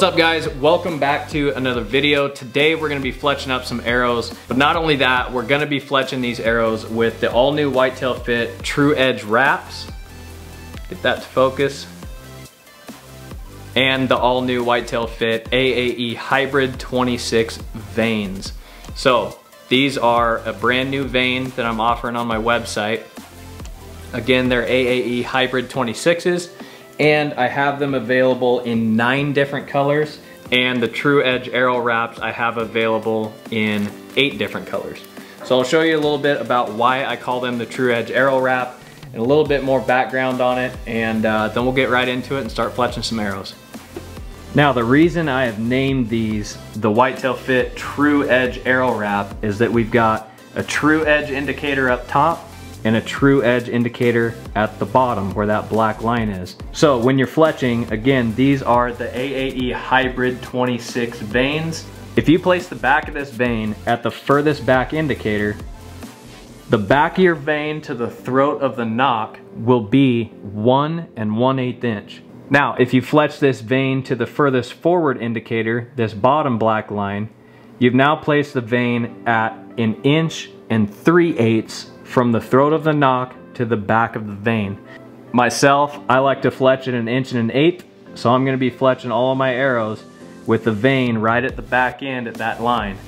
What's up, guys? Welcome back to another video. Today we're gonna be fletching up some arrows, but not only that, we're gonna be fletching these arrows with the all new Whitetail Fit True Edge Wraps. Get that to focus. And the all new Whitetail Fit AAE Hybrid 26 Veins. So these are a brand new vein that I'm offering on my website. Again, they're AAE Hybrid 26s. And I have them available in 9 different colors, and the True Edge Arrow Wraps I have available in 8 different colors. So I'll show you a little bit about why I call them the True Edge Arrow Wrap and a little bit more background on it, and then we'll get right into it and start fletching some arrows. Now, the reason I have named these the Whitetail Fit True Edge Arrow Wrap is that we've got a True Edge indicator up top and a True Edge indicator at the bottom where that black line is. So when you're fletching, again, these are the AAE Hybrid 26 veins. If you place the back of this vein at the furthest back indicator, the back of your vein to the throat of the knock will be 1 1/8 inch. Now, if you fletch this vein to the furthest forward indicator, this bottom black line, you've now placed the vein at 1 3/8 inches from the throat of the knock to the back of the vein. Myself, I like to fletch at 1 1/8 inches, so I'm gonna be fletching all of my arrows with the vein right at the back end at that line.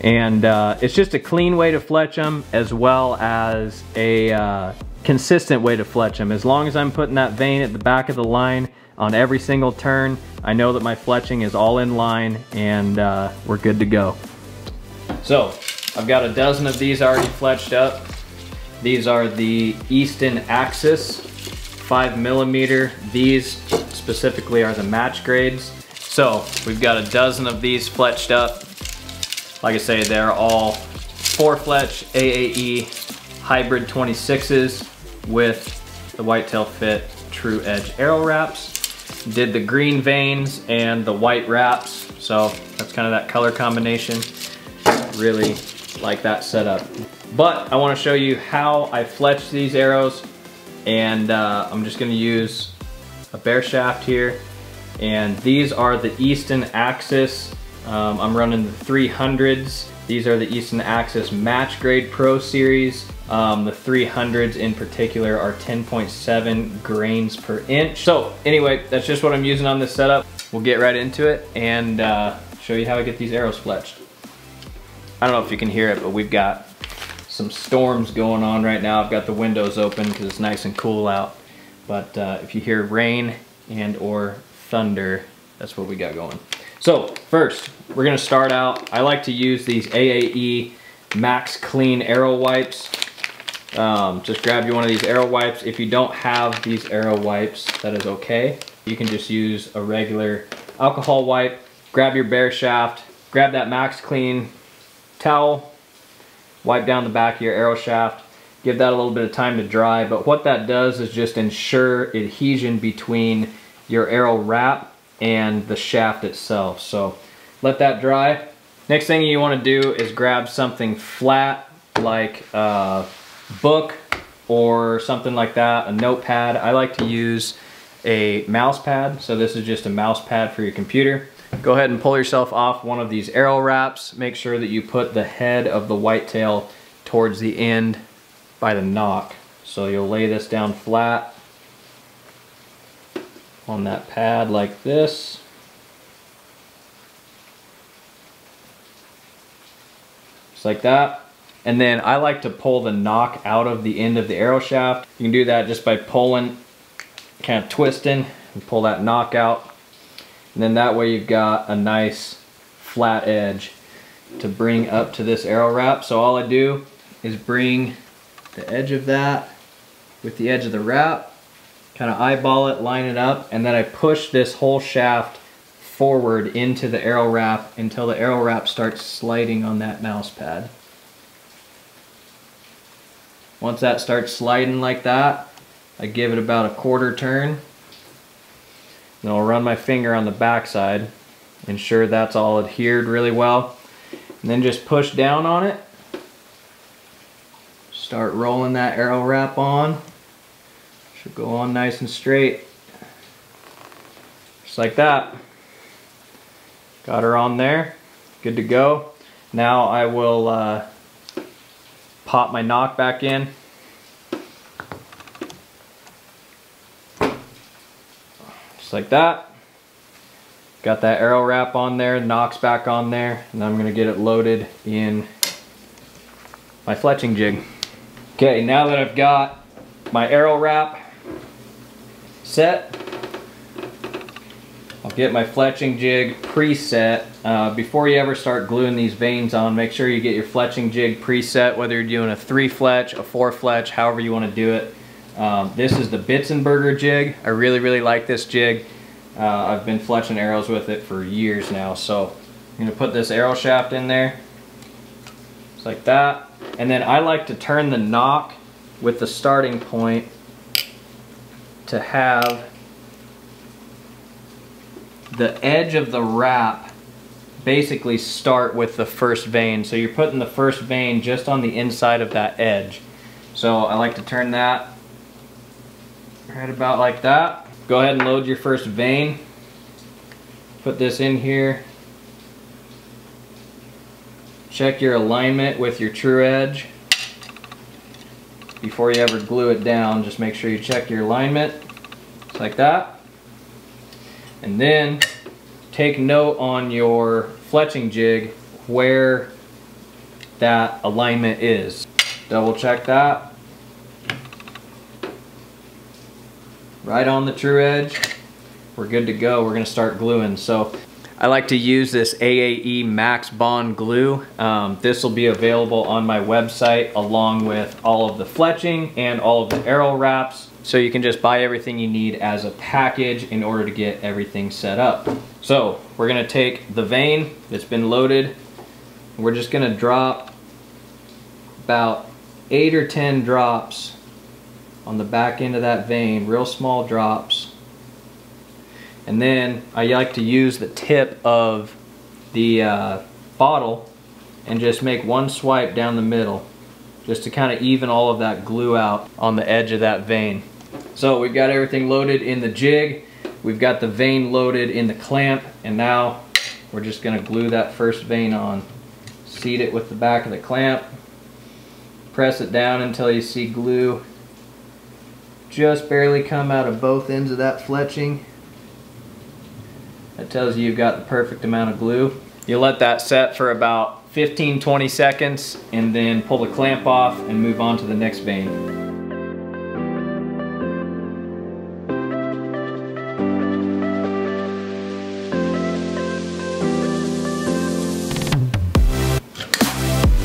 And it's just a clean way to fletch them, as well as a consistent way to fletch them. As long as I'm putting that vein at the back of the line on every single turn, I know that my fletching is all in line, and we're good to go. So, I've got a dozen of these already fletched up. These are the Easton Axis 5mm. These specifically are the match grades. So we've got a dozen of these fletched up. Like I say, they're all 4-fletch AAE Hybrid 26s with the Whitetail Fit True Edge Arrow Wraps. Did the green veins and the white wraps. So that's kind of that color combination. Really like that setup. But I want to show you how I fletch these arrows, and I'm just going to use a bare shaft here. And these are the Easton Axis. I'm running the 300s. These are the Easton Axis Match Grade Pro Series. The 300s in particular are 10.7 grains per inch. So anyway, that's just what I'm using on this setup. We'll get right into it and show you how I get these arrows fletched. I don't know if you can hear it, but we've got some storms going on right now. I've got the windows open because it's nice and cool out. But if you hear rain and or thunder, that's what we got going. So first, we're gonna start out. I like to use these AAE Max Clean arrow wipes. Just grab you one of these arrow wipes. If you don't have these arrow wipes, that is okay. You can just use a regular alcohol wipe. Grab your bare shaft, grab that Max Clean towel, wipe down the back of your arrow shaft, give that a little bit of time to dry. But what that does is just ensure adhesion between your arrow wrap and the shaft itself. So let that dry. Next thing you wanna do is grab something flat like a book or something like that, a notepad. I like to use a mouse pad. So this is just a mouse pad for your computer. Go ahead and pull yourself off one of these arrow wraps. Make sure that you put the head of the whitetail towards the end by the knock. So you'll lay this down flat on that pad like this. Just like that. And then I like to pull the knock out of the end of the arrow shaft. You can do that just by pulling, kind of twisting, and pull that knock out. And then that way you've got a nice flat edge to bring up to this arrow wrap. So all I do is bring the edge of that with the edge of the wrap, kind of eyeball it, line it up, and then I push this whole shaft forward into the arrow wrap until the arrow wrap starts sliding on that mouse pad. Once that starts sliding like that, I give it about a quarter turn. Then I'll run my finger on the backside, ensure that's all adhered really well, and then just push down on it. Start rolling that arrow wrap on. Should go on nice and straight, just like that. Got her on there, good to go. Now I will pop my nock back in. Just like that. Got that arrow wrap on there, nock's back on there, and I'm gonna get it loaded in my fletching jig. Okay, now that I've got my arrow wrap set, I'll get my fletching jig preset. Before you ever start gluing these veins on, make sure you get your fletching jig preset, whether you're doing a 3 fletch, a 4 fletch, however you wanna do it. This is the Bitzenberger jig. I really like this jig. I've been fletching arrows with it for years now, so I'm going to put this arrow shaft in there, just like that. And then I like to turn the nock with the starting point to have the edge of the wrap basically start with the first vein. So you're putting the first vein just on the inside of that edge. So I like to turn that right about like that. Go ahead and load your first vein. Put this in here. Check your alignment with your true edge. Before you ever glue it down, just make sure you check your alignment, just like that. And then take note on your fletching jig where that alignment is. Double check that. Right on the true edge, we're good to go. We're gonna start gluing. So I like to use this AAE Max Bond glue. This will be available on my website along with all of the fletching and all of the arrow wraps. So you can just buy everything you need as a package in order to get everything set up. So we're gonna take the vein that's been loaded. We're just gonna drop about 8 or 10 drops on the back end of that vein, real small drops. And then I like to use the tip of the bottle and just make one swipe down the middle, just to kind of even all of that glue out on the edge of that vein. So we've got everything loaded in the jig, we've got the vein loaded in the clamp, and now we're just gonna glue that first vein on. Seat it with the back of the clamp, press it down until you see glue just barely come out of both ends of that fletching. That tells you you've got the perfect amount of glue. You let that set for about 15-20 seconds and then pull the clamp off and move on to the next vein.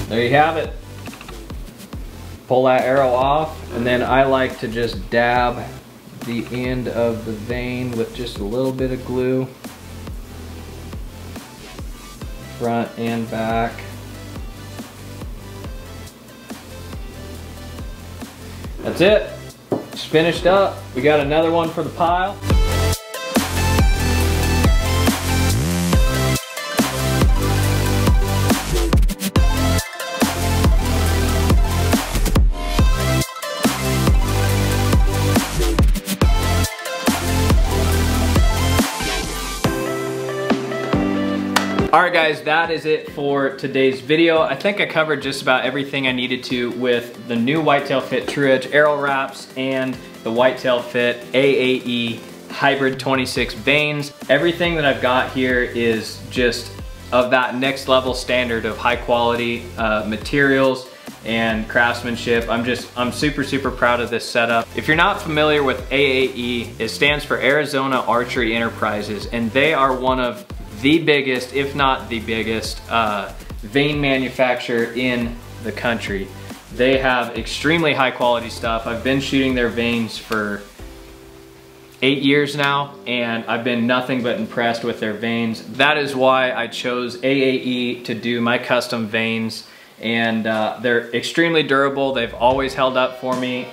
There you have it. Pull that arrow off, and then I like to just dab the end of the vein with just a little bit of glue, front and back. That's it, it's finished up. We got another one for the pile. Alright guys, that is it for today's video. I think I covered just about everything I needed to with the new Whitetail Fit True Edge Arrow Wraps and the Whitetail Fit AAE Hybrid 26 Veins. Everything that I've got here is just of that next level standard of high quality materials and craftsmanship. I'm super proud of this setup. If you're not familiar with AAE, it stands for Arizona Archery Enterprises, and they are one of the biggest, if not the biggest, vein manufacturer in the country. They have extremely high quality stuff. I've been shooting their veins for 8 years now, and I've been nothing but impressed with their veins. That is why I chose AAE to do my custom veins, and they're extremely durable. They've always held up for me.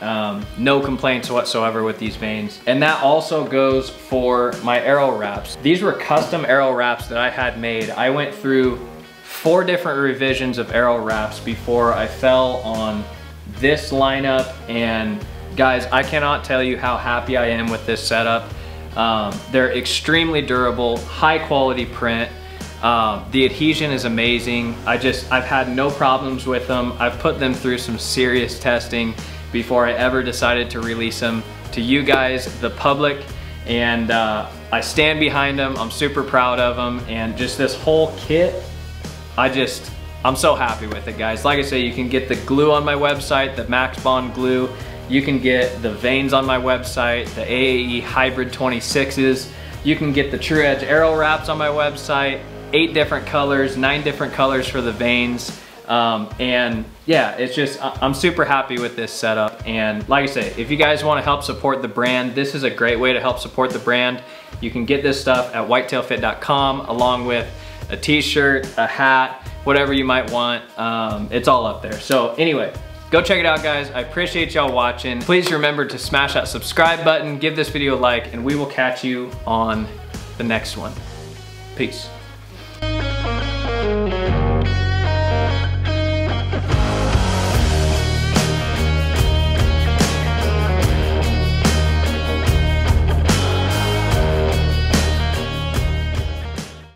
No complaints whatsoever with these veins. And that also goes for my arrow wraps. These were custom arrow wraps that I had made. I went through 4 different revisions of arrow wraps before I fell on this lineup. And guys, I cannot tell you how happy I am with this setup. They're extremely durable, high quality print. The adhesion is amazing. I've had no problems with them. I've put them through some serious testing before I ever decided to release them to you guys, the public, and I stand behind them. I'm super proud of them, and just this whole kit, I'm so happy with it, guys. Like I say, you can get the glue on my website, the Max Bond glue. You can get the veins on my website, the AAE Hybrid 26s. You can get the True Edge Arrow Wraps on my website, 9 different colors for the veins. And yeah, it's just, I'm super happy with this setup. And like I say, if you guys wanna help support the brand, this is a great way to help support the brand. You can get this stuff at whitetailfit.com along with a t-shirt, a hat, whatever you might want. It's all up there. So anyway, go check it out, guys. I appreciate y'all watching. Please remember to smash that subscribe button, give this video a like, and we will catch you on the next one. Peace.